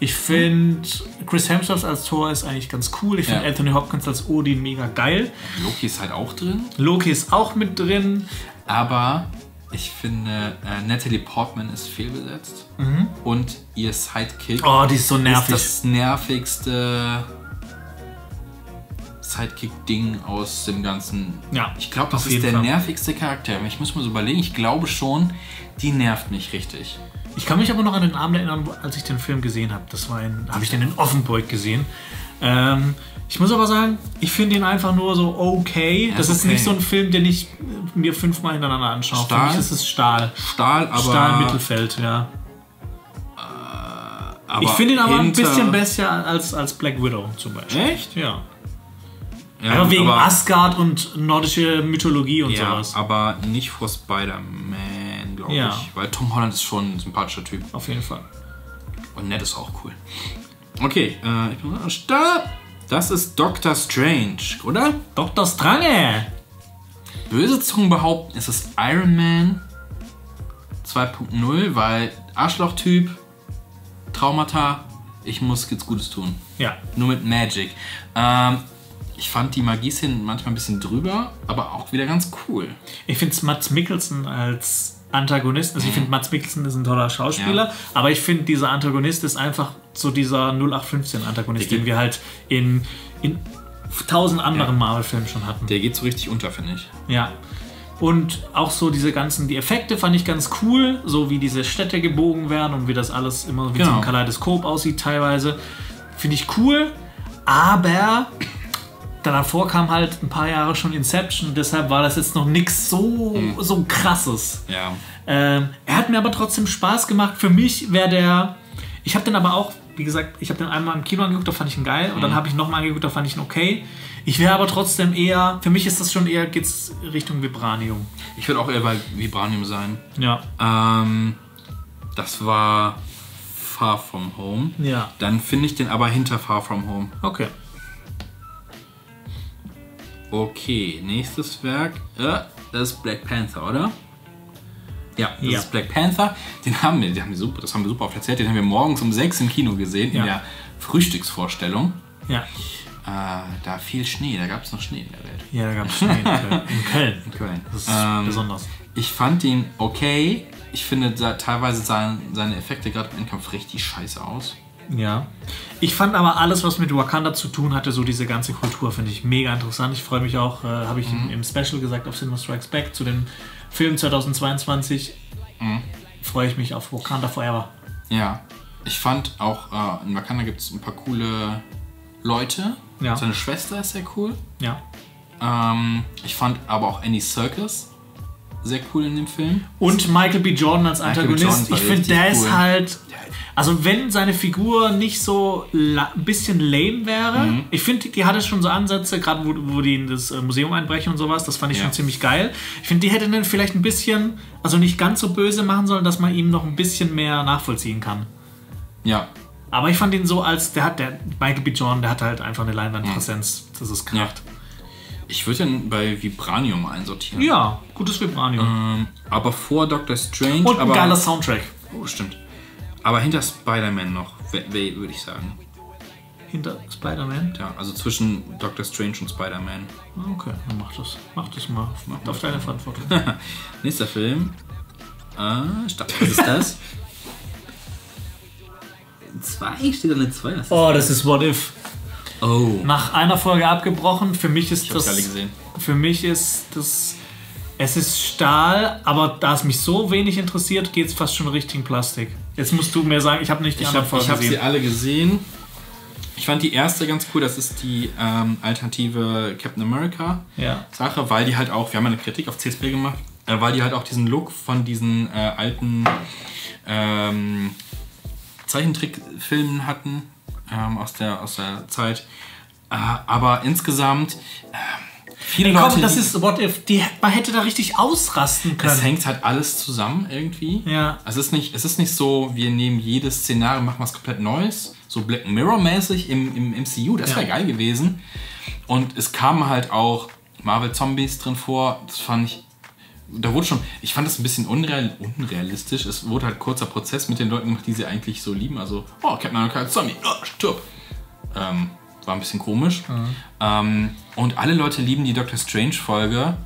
Ich finde Chris Hemsworth als Thor ist eigentlich ganz cool. Ich finde ja. Anthony Hopkins als Odin mega geil. Loki ist halt auch drin. Loki ist auch mit drin. Aber ich finde, äh, Natalie Portman ist fehlbesetzt. Mhm. Und ihr Sidekick oh, die ist, so nervig. ist das nervigste Sidekick-Ding aus dem ganzen... Ja, ich glaube, das ist der nervigste Charakter. Ich muss mir so überlegen, ich glaube schon, die nervt mich richtig. Ich kann mich aber noch an den Abend erinnern, als ich den Film gesehen habe. Das war ein... Habe ich den in Offenburg gesehen. Ähm, ich muss aber sagen, ich finde ihn einfach nur so okay. Ja, das ist okay. Nicht so ein Film, den ich mir fünfmal hintereinander anschaue. Stahl? Für mich ist es Stahl. Stahl, aber... Stahl, Mittelfeld, ja. Aber ich finde ihn aber ein bisschen besser als, als Black Widow zum Beispiel. Echt? Ja. ja aber wegen aber Asgard und nordische Mythologie und ja, sowas. Aber nicht vor Spider-Man, glaube ja. ich. Weil Tom Holland ist schon ein sympathischer Typ. Auf jeden Fall. Und Ned ist auch cool. Okay, äh, ich bin da. Das ist Doctor Strange, oder? Doctor Strange! Böse Zungen behaupten, es ist Iron Man zwei punkt null, weil Arschloch-Typ. Traumata, ich muss jetzt Gutes tun. Ja. Nur mit Magic. Ähm, ich fand die Magie-Szene manchmal ein bisschen drüber, aber auch wieder ganz cool. Ich finde Mads Mikkelsen als Antagonist, also ich finde Mads Mikkelsen ist ein toller Schauspieler, ja. aber ich finde dieser Antagonist ist einfach so dieser null acht fünfzehn-Antagonist, den wir halt in, in tausend anderen ja. Marvel-Filmen schon hatten. Der geht so richtig unter, finde ich. Ja. Und auch so diese ganzen, die Effekte fand ich ganz cool, so wie diese Städte gebogen werden und wie das alles immer wie genau. so ein Kaleidoskop aussieht teilweise. Finde ich cool, aber davor kam halt ein paar Jahre schon Inception, deshalb war das jetzt noch nichts so, mhm. so krasses. Ja. Ähm, er hat mir aber trotzdem Spaß gemacht. Für mich wäre der, ich habe den aber auch, wie gesagt, ich habe den einmal im Kino angeguckt, da fand ich ihn geil. Mhm. Und dann habe ich nochmal angeguckt, da fand ich ihn okay. Ich wäre aber trotzdem eher, für mich ist das schon eher, geht's Richtung Vibranium. Ich würde auch eher bei Vibranium sein. Ja. Ähm, das war Far From Home. Ja. Dann finde ich den aber hinter Far From Home. Okay. Okay, nächstes Werk. Äh, das ist Black Panther, oder? Ja, das ja. ist Black Panther. Den haben wir, den haben wir super, das haben wir super oft erzählt. Den haben wir morgens um sechs im Kino gesehen, ja. in der Frühstücksvorstellung. Ja. Äh, da fiel Schnee, da gab es noch Schnee in der Welt. Ja, da gab es Schnee in Köln. In Köln. In Köln. Das ist ähm, besonders. Ich fand ihn okay. Ich finde da teilweise sahen seine Effekte gerade im Endkampf richtig scheiße aus. Ja. Ich fand aber alles, was mit Wakanda zu tun hatte, so diese ganze Kultur, finde ich mega interessant. Ich freue mich auch, äh, habe ich mhm. im Special gesagt, auf Cinema Strikes Back zu dem Film zweitausendzweiundzwanzig. Mhm. Freue ich mich auf Wakanda Forever. Ja. Ich fand auch, äh, in Wakanda gibt es ein paar coole Leute. Ja. Seine Schwester ist sehr cool. Ja. Ähm, ich fand aber auch Andy Serkis sehr cool in dem Film. Und Michael B. Jordan als Antagonist. Ich finde, der ist halt... Also wenn seine Figur nicht so ein bisschen lame wäre, mhm. ich finde, die hatte schon so Ansätze, gerade wo, wo die in das Museum einbrechen und sowas, das fand ich ja. schon ziemlich geil. Ich finde, die hätte dann vielleicht ein bisschen, also nicht ganz so böse machen sollen, dass man ihm noch ein bisschen mehr nachvollziehen kann. Ja. Aber ich fand ihn so als, der hat, der Michael B. Jordan, der hat halt einfach eine Leinwandpräsenz. Das ist krass. Ja. Ich würde ihn bei Vibranium einsortieren. Ja, gutes Vibranium. Ähm, aber vor Doctor Strange. Und ein aber, geiler Soundtrack. Oh, stimmt. Aber hinter Spider-Man noch, würde ich sagen. Hinter Spider-Man? Ja, also zwischen Doctor Strange und Spider-Man. Okay, dann mach das. Mach das mal. Mach auf deine Verantwortung. Nächster Film. Äh, Stadt. Was ist das? zwei steht eine zwei. Das oh, das ist What If. Oh. Nach einer Folge abgebrochen. Für mich ist ich das. Gesehen. Für mich ist das. Es ist Stahl, aber da es mich so wenig interessiert, geht es fast schon Richtung Plastik. Jetzt musst du mir sagen, ich habe nicht die ich anderen hab, Folgen ich hab gesehen. Ich habe sie alle gesehen. Ich fand die erste ganz cool. Das ist die ähm, alternative Captain America ja. Sache, weil die halt auch. Wir haben eine Kritik auf C S P gemacht, äh, weil die halt auch diesen Look von diesen äh, alten. Ähm, Zeichentrickfilmen hatten ähm, aus, der, aus der Zeit. Äh, aber insgesamt äh, viele hey, komm, Leute... das ist What If. Die, man hätte da richtig ausrasten können. Es hängt halt alles zusammen irgendwie. Ja. Es ist nicht, es ist nicht so, wir nehmen jedes Szenario, machen was komplett Neues. So Black Mirror-mäßig im, im M C U. Das wäre ja. geil gewesen. Und es kamen halt auch Marvel Zombies drin vor. Das fand ich... Da wurde schon, ich fand das ein bisschen unreal, unrealistisch. Es wurde halt kurzer Prozess mit den Leuten gemacht, die sie eigentlich so lieben. Also, oh, Captain America als Zombie, oh, stirb. Ähm, war ein bisschen komisch. Mhm. Ähm, und alle Leute lieben die Doctor Strange-Folge.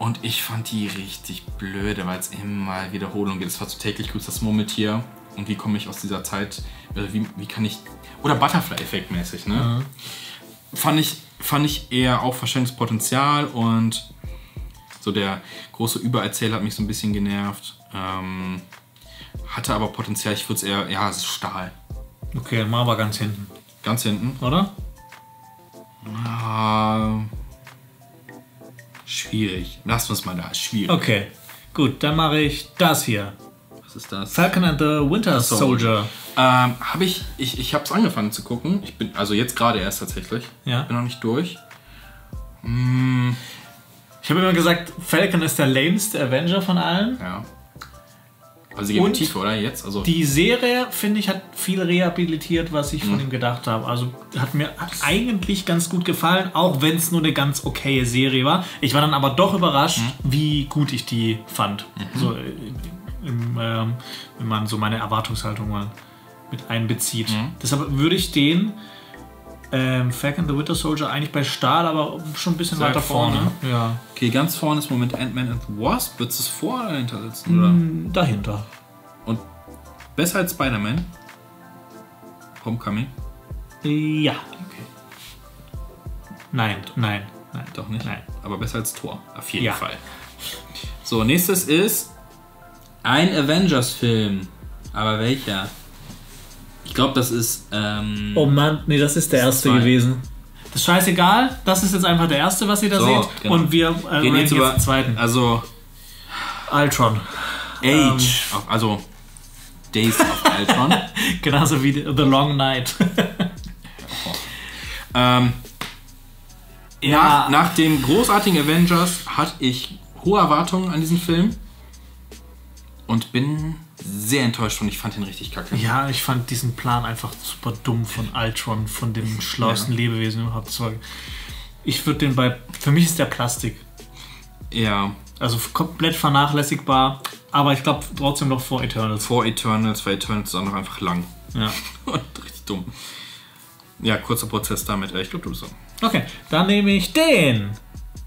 Und ich fand die richtig blöde, weil es immer Wiederholung geht. Es war so täglich grüßt das Murmeltier. Und wie komme ich aus dieser Zeit, wie, wie kann ich... Oder Butterfly-Effekt mäßig, ne? Mhm. fand ich, fand ich eher auch Verständnispotenzial, und so der große Übererzähler hat mich so ein bisschen genervt. Ähm, hatte aber Potenzial, ich würde es eher, ja, es ist Stahl. Okay, mal aber ganz hinten. Ganz hinten, oder? Ah, schwierig. Lassen wir es mal da, schwierig. Okay, gut, dann mache ich das hier. Was ist das? Falcon and the Winter Soldier. Ähm, habe ich, ich, ich habe es angefangen zu gucken. Ich bin, also jetzt gerade erst tatsächlich. Ja. Bin noch nicht durch. Hm. Ich habe immer gesagt, Falcon ist der lameste Avenger von allen. Ja. Also sie gehen tiefer, oder? Jetzt? Also die Serie, finde ich, hat viel rehabilitiert, was ich mhm. von ihm gedacht habe. Also hat mir hat eigentlich ganz gut gefallen, auch wenn es nur eine ganz okaye Serie war. Ich war dann aber doch überrascht, mhm. wie gut ich die fand. Mhm. So, im, ähm, wenn man so meine Erwartungshaltung mal mit einbezieht. Mhm. Deshalb würde ich den ähm, Falcon the Winter Soldier eigentlich bei Stahl, aber schon ein bisschen sehr weiter vorne. vorne. Ja. Okay, ganz vorne ist im Moment Ant-Man and the Wasp. Würdest du es vor oder dahinter sitzen? Oder? Mm, dahinter. Und besser als Spider-Man? Homecoming? Ja. Okay. Nein, nein, nein. Doch nicht? Nein. Aber besser als Thor, auf jeden ja. Fall. So, nächstes ist ein Avengers-Film. Aber welcher? Ich glaube, das ist. Ähm, oh Mann, nee, das ist der erste zwei. gewesen. Das ist scheißegal. Das ist jetzt einfach der erste, was ihr da so, seht. Genau. Und wir äh, reden jetzt über den zweiten. Also. Ultron. Age. Ähm, also. Days of Ultron. Genauso wie The Long Night. oh. ähm, ja. nach, nach dem großartigen Avengers hatte ich hohe Erwartungen an diesen Film. Und bin sehr enttäuscht, und ich fand ihn richtig kacke. Ja, ich fand diesen Plan einfach super dumm von Ultron, von dem schlauesten ja. Lebewesen überhaupt. Ich würde den bei... Für mich ist der Plastik. Ja. Also komplett vernachlässigbar, aber ich glaube trotzdem noch vor Eternals. Vor Eternals, weil Eternals ist auch noch einfach lang. Ja. Und richtig dumm. Ja, kurzer Prozess damit. Ich glaube, du bist so. Okay, dann nehme ich den.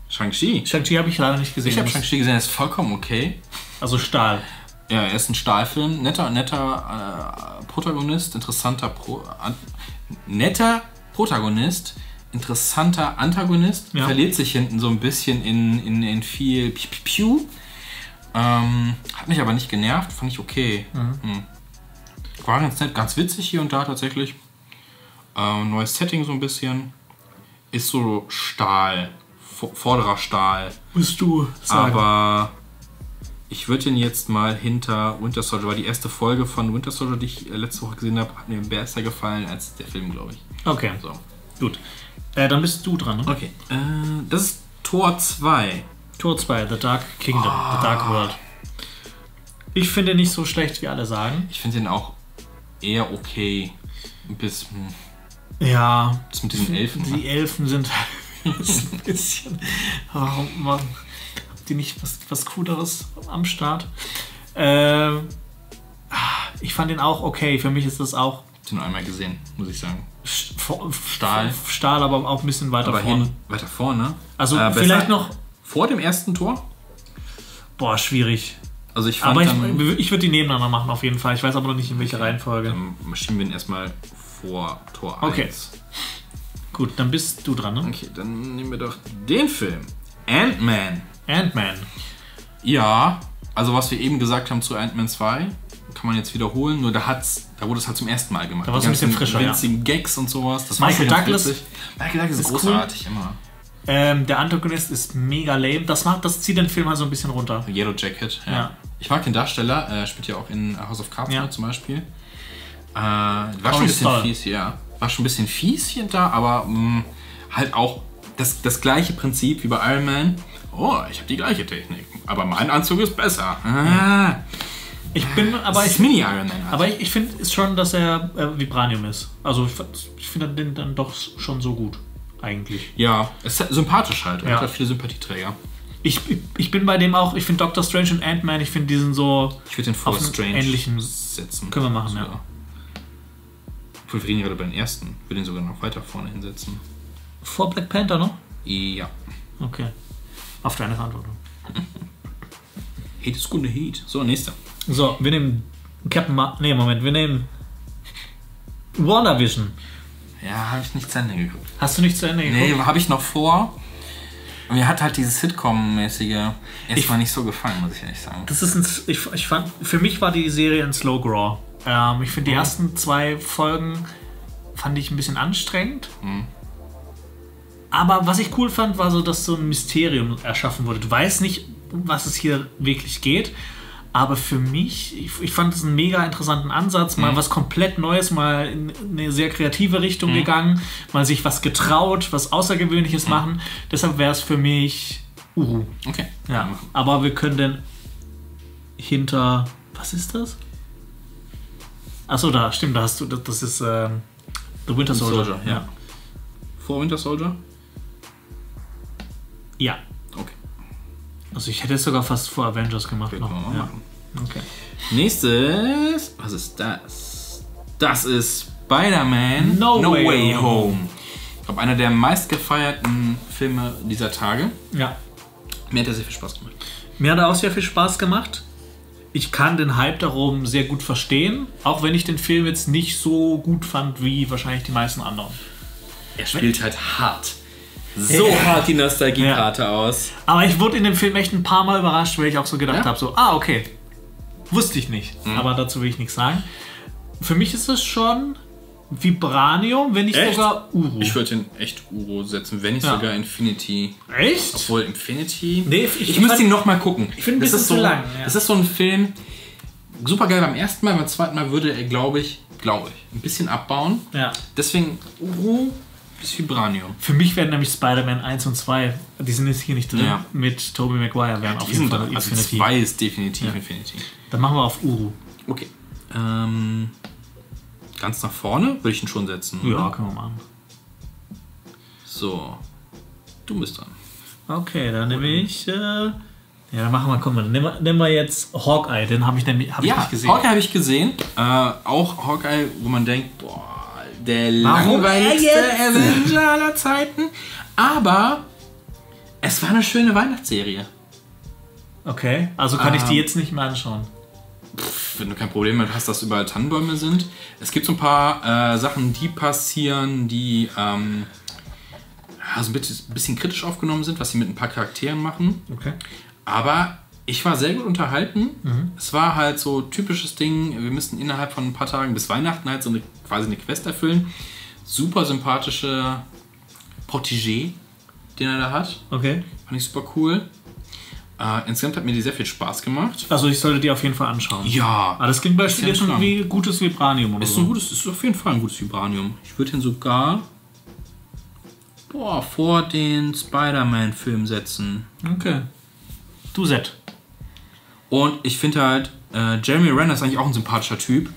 Shang-Chi. Shang-Chi habe ich leider nicht gesehen. Ich habe Shang-Chi gesehen, das ist vollkommen okay. Also Stahl. Ja, er ist ein Stahlfilm. Netter, netter äh, Protagonist, interessanter Pro, an, netter Protagonist, interessanter Antagonist. Ja. Verliert sich hinten so ein bisschen in, in, in viel Piu, Piu, Piu. Ähm, hat mich aber nicht genervt, fand ich okay. Mhm. Mhm. War ganz nett, ganz witzig hier und da tatsächlich. Ähm, neues Setting so ein bisschen. Ist so Stahl, vorderer Stahl. Musst du sagen. Aber ich würde ihn jetzt mal hinter Winter Soldier, weil die erste Folge von Winter Soldier, die ich letzte Woche gesehen habe, hat mir besser gefallen als der Film, glaube ich. Okay, so. Gut. Äh, dann bist du dran, ne? Okay. Äh, das ist Tor zwei. Tor zwei, The Dark Kingdom, oh. The Dark World. Ich finde ihn nicht so schlecht, wie alle sagen. Ich finde ihn auch eher okay. Bis... Ja. Bis mit diesen Elfen. Die Elfen sind halt ein bisschen... Oh Mann. Die nicht was, was Cooleres am Start. Ähm, ich fand den auch okay. Für mich ist das auch. Ich habe den einmal gesehen, muss ich sagen. Stahl. Stahl, aber auch ein bisschen weiter aber vorne. Weiter vorne. Also äh, vielleicht noch. Vor dem ersten Tor? Boah, schwierig. Also ich fand aber dann, ich, ich würde die nebeneinander machen, auf jeden Fall. Ich weiß aber noch nicht, in welcher okay. Reihenfolge. Dann schieben wir ihn erstmal vor Tor eins. Okay. Gut, dann bist du dran, ne? Okay, dann nehmen wir doch den Film: Ant-Man. Ant-Man. Ja, also was wir eben gesagt haben zu Ant-Man zwei, kann man jetzt wiederholen, nur da, hat's, da wurde es halt zum ersten Mal gemacht. Da war es ein bisschen frischer, ja. Gags und sowas. Das Michael Douglas Michael Douglas ist großartig, cool. immer. Ähm, der Antagonist ist mega lame. Das, macht, das zieht den Film halt so ein bisschen runter. Yellow Jacket, ja. ja. Ich mag den Darsteller, er äh, spielt ja auch in House of Cards ja. zum Beispiel. Äh, war oh, schon ein bisschen toll. fies, ja. War schon ein bisschen fies hier und da, aber mh, halt auch das, das gleiche Prinzip wie bei Iron Man. Oh, ich habe die gleiche Technik, aber mein Anzug ist besser. Ah. Ich bin, aber das ist ich, Mini Iron Man. Halt. Aber ich, ich finde schon, dass er äh, Vibranium ist. Also ich, ich finde den dann doch schon so gut eigentlich. Ja, ist sympathisch halt. Er ja. hat viele Sympathieträger. Ich, ich bin bei dem auch. Ich finde Doctor Strange und Ant-Man. Ich finde diesen so. Ich würde den vor Strange ähnlichen setzen. Können wir machen, sogar. ja. Obwohl wir reden gerade beim ersten. Ich würde den sogar noch weiter vorne hinsetzen. Vor Black Panther noch? Ja. Okay. Auf deine Verantwortung. Hate ist gute Hate. So, nächster. So, wir nehmen Captain Mar... Nee, Moment, wir nehmen WandaVision. Ja, habe ich nicht zu Ende geguckt. Hast du nicht zu Ende geguckt? Nee, habe ich noch vor. Und mir hat halt dieses Sitcom-mäßige erstmal nicht so gefallen, muss ich ehrlich sagen. Das ist ein, ich, ich fand, für mich war die Serie ein Slow Grow. Ähm, ich finde die mhm. ersten zwei Folgen fand ich ein bisschen anstrengend. Mhm. Aber was ich cool fand, war so, dass so ein Mysterium erschaffen wurde. Du weißt nicht, um was es hier wirklich geht. Aber für mich, ich, ich fand es einen mega interessanten Ansatz. Mal mhm. was komplett Neues, mal in eine sehr kreative Richtung mhm. gegangen. Mal sich was getraut, was Außergewöhnliches mhm. machen. Deshalb wäre es für mich Uhu. Okay. Ja, aber wir können denn hinter... Was ist das? Achso, da, stimmt, da hast du... Das ist äh, The Winter Soldier. Soldier ja. Ja. Vor Winter Soldier? Ja. Also ich hätte es sogar fast vor Avengers gemacht. Noch. Ja. Okay. Nächstes, was ist das? Das ist Spider-Man No, no Way, Way Home. Home. Ich glaube, einer der meistgefeierten Filme dieser Tage. Ja. Mir hat er sehr viel Spaß gemacht. Mir hat er auch sehr viel Spaß gemacht. Ich kann den Hype darum sehr gut verstehen, auch wenn ich den Film jetzt nicht so gut fand wie wahrscheinlich die meisten anderen. Er spielt halt hart. So ja. hart die Nostalgie-Karte ja. aus. Aber ich wurde in dem Film echt ein paar Mal überrascht, weil ich auch so gedacht ja? habe, so, ah, okay, wusste ich nicht. Mhm. Aber dazu will ich nichts sagen. Für mich ist es schon Vibranium, wenn nicht echt? sogar Uro. Ich würde den echt Uro setzen, wenn nicht ja. sogar Infinity. Echt? Obwohl Infinity... Nee, ich ich, ich müsste ihn nochmal gucken. Ich finde, das ist so lang. Ja. Das ist so ein Film, super geil beim ersten Mal, beim zweiten Mal würde er, glaube ich, glaube ich, ein bisschen abbauen. Ja. Deswegen Uro... Vibranium. Für mich werden nämlich Spider-Man eins und zwei, die sind jetzt hier nicht drin, ja. mit Tobey Maguire wären ja, auf jeden Fall drin. Also zwei ist definitiv ja. Infinity. Dann machen wir auf Uru. Okay. Ähm, ganz nach vorne würde ich ihn schon setzen. Ja, oder? Können wir machen. So. Du bist dran. Okay, dann nehme ich... Äh, ja, dann machen wir, komm, dann nehmen wir, nehmen wir jetzt Hawkeye, den habe ich nämlich hab ja, ich nicht gesehen. Hawkeye habe ich gesehen. Äh, auch Hawkeye, wo man denkt, boah, der langweiligste Avenger aller Zeiten. Aber es war eine schöne Weihnachtsserie. Okay, also kann ähm, ich die jetzt nicht mehr anschauen. Pff, wenn du kein Problem damit hast, dass überall Tannenbäume sind. Es gibt so ein paar äh, Sachen, die passieren, die ähm, also ein bisschen kritisch aufgenommen sind, was sie mit ein paar Charakteren machen. Okay. Aber ich war sehr gut unterhalten. Mhm. Es war halt so typisches Ding, wir müssten innerhalb von ein paar Tagen bis Weihnachten halt so eine, quasi eine Quest erfüllen. Super sympathische Protégé, den er da hat. Okay. Fand ich super cool. Äh, insgesamt hat mir die sehr viel Spaß gemacht. Also ich sollte die auf jeden Fall anschauen. Ja. Aber das klingt beispielsweise schon wie gutes Vibranium oder ist so. Ein gutes, ist auf jeden Fall ein gutes Vibranium. Ich würde ihn sogar boah, vor den Spider-Man-Film setzen. Okay. Du set. Und ich finde halt, äh, Jeremy Renner ist eigentlich auch ein sympathischer Typ.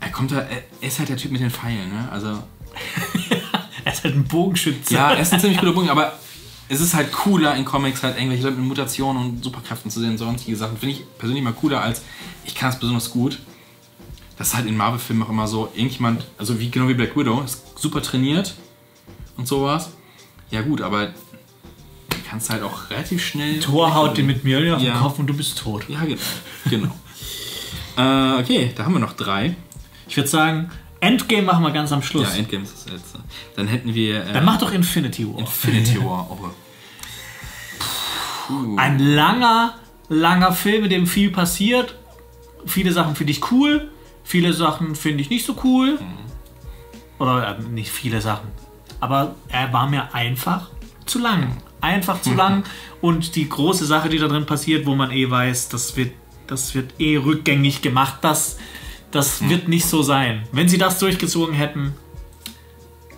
Er kommt halt, er ist halt der Typ mit den Pfeilen, ne? Also. Er ist halt ein Bogenschütze. Ja, er ist ein ziemlich guter Bogen, aber es ist halt cooler in Comics halt irgendwelche Leute mit Mutationen und Superkräften zu sehen und sonstige Sachen. Finde ich persönlich mal cooler als, ich kann es besonders gut. Das ist halt in Marvel-Filmen auch immer so, irgendjemand, also wie, genau wie Black Widow, ist super trainiert und sowas. Ja gut, aber kannst halt auch relativ schnell... Thor haut dir mit Mjölnir auf den Kopf und du bist tot. Ja, genau. genau. äh, okay, da haben wir noch drei. Ich würde sagen, Endgame machen wir ganz am Schluss. Ja, Endgame ist das letzte. Dann hätten wir... Äh, Dann mach doch Infinity War. Infinity War. Puh. Ein langer, langer Film, mit dem viel passiert. Viele Sachen finde ich cool, viele Sachen finde ich nicht so cool. Mhm. Oder äh, nicht viele Sachen. Aber er war mir einfach zu lang. Mhm. Einfach zu lang. Mhm. Und die große Sache, die da drin passiert, wo man eh weiß, das wird, das wird eh rückgängig gemacht, das, das mhm. wird nicht so sein. Wenn sie das durchgezogen hätten,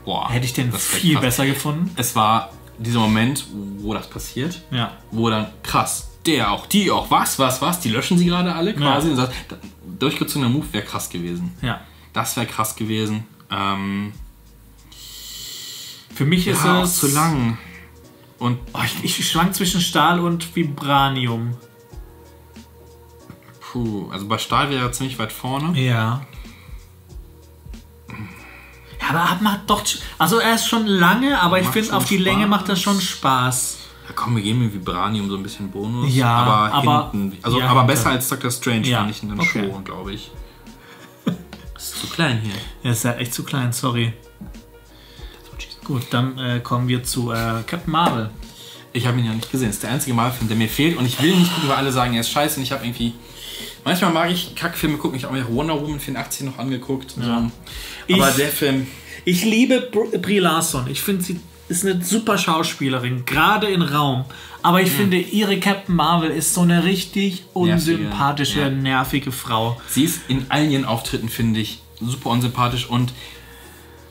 boah, hätte ich den viel besser gefunden. Es war dieser Moment, wo das passiert, ja. wo dann krass, der auch, die auch, was, was, was, die löschen sie gerade alle quasi. Ja. Durchgezogener Move wäre krass gewesen. Ja. Das wäre krass gewesen. Ähm, Für mich ja, ist es zu lang. Und oh, ich, ich schwank zwischen Stahl und Vibranium. Puh, also bei Stahl wäre er ziemlich weit vorne. Ja. Ja, aber er macht doch... Also er ist schon lange, aber ich finde, auf die Spaß. Länge macht das schon Spaß. Ja komm, wir geben ihm Vibranium so ein bisschen Bonus. Ja, aber... aber hinten, also ja, aber hinter. besser als Doctor Strange ja. fand ich in den okay. Show, glaube ich. Ist zu klein hier. Ja, ist ja echt zu klein, sorry. Gut, dann äh, kommen wir zu äh, Captain Marvel. Ich habe ihn ja nicht gesehen. Das ist der einzige Marvel-Film, der mir fehlt. Und ich will nicht über alle sagen, er ist scheiße. Und ich habe irgendwie... Manchmal mag ich Kackfilme gucken. Ich habe mir Wonder Woman vierundachtzig noch angeguckt. Ja. So. Ich, aber der Film... Ich liebe Brie Larson. Ich finde, sie ist eine super Schauspielerin. Gerade in Raum. Aber ich mhm. finde, ihre Captain Marvel ist so eine richtig unsympathische, nervige, ja. nervige Frau. Sie ist in allen ihren Auftritten, finde ich, super unsympathisch. Und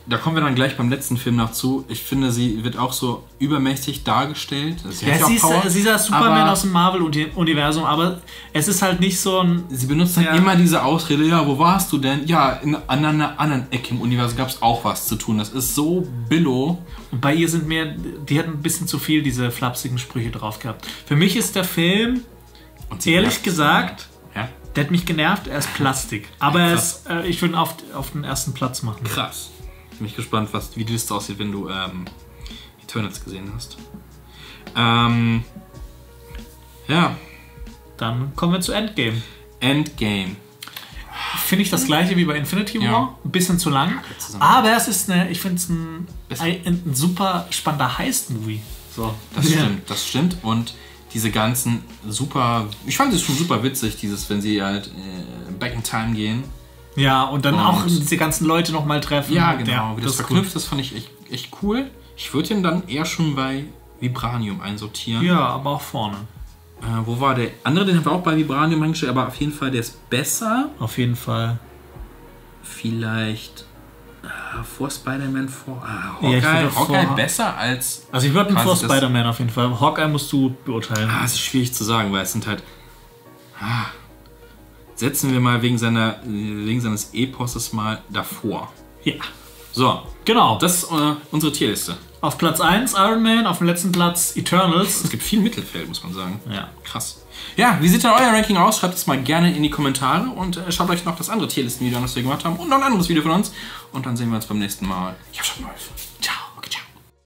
da kommen wir dann gleich beim letzten Film noch zu. Ich finde, sie wird auch so übermächtig dargestellt. Sie, ja, sie, ist, Power, sie ist ja Superman aus dem Marvel-Universum, aber es ist halt nicht so ein... Sie benutzt ja. dann immer diese Ausrede, ja, wo warst du denn? Ja, in einer anderen, anderen Ecke im Universum gab es auch was zu tun. Das ist so billo. Und bei ihr sind mehr... Die hat ein bisschen zu viel diese flapsigen Sprüche drauf gehabt. Für mich ist der Film, ehrlich gesagt... Ja. Der hat mich genervt, er ist Plastik. Aber ja, er ist, äh, ich würde ihn auf, auf den ersten Platz machen. Krass. Bin ich gespannt, was, wie die Liste aussieht, wenn du ähm, Eternals gesehen hast. Ähm, ja. Dann kommen wir zu Endgame. Endgame. Finde ich das gleiche wie bei Infinity War. Ja. Ein bisschen zu lang. Aber es ist eine, ich finde es ein, ein, ein super spannender Heist-Movie. So. Das ja. stimmt, das stimmt. Und diese ganzen super... Ich fand es schon super witzig, dieses, wenn sie halt äh, back in time gehen. Ja, und dann und auch diese ganzen Leute nochmal treffen. Ja, genau. Ja, wie das, das verknüpft, cool. das fand ich echt, echt cool. Ich würde ihn dann eher schon bei Vibranium einsortieren. Ja, aber auch vorne. Äh, wo war der andere? Den haben wir auch bei Vibranium eingestellt, aber auf jeden Fall, der ist besser. Auf jeden Fall. Vielleicht äh, vor Spider-Man vor... Ah, Hawkeye, ja, Hawkeye vor, besser als... Also ich würde ihn vor Spider-Man auf jeden Fall. Hawkeye musst du beurteilen. Ah, es ist schwierig zu sagen, weil es sind halt... Ah, setzen wir mal wegen, seiner, wegen seines Eposes mal davor. Ja. So, genau. Das ist äh, unsere Tierliste. Auf Platz eins Iron Man, auf dem letzten Platz Eternals. Es gibt viel Mittelfeld, muss man sagen. Ja. Krass. Ja, wie sieht denn euer Ranking aus? Schreibt es mal gerne in die Kommentare und äh, schaut euch noch das andere Tierlisten-Video an, was wir gemacht haben und noch ein anderes Video von uns. Und dann sehen wir uns beim nächsten Mal. Ich hab schon mal.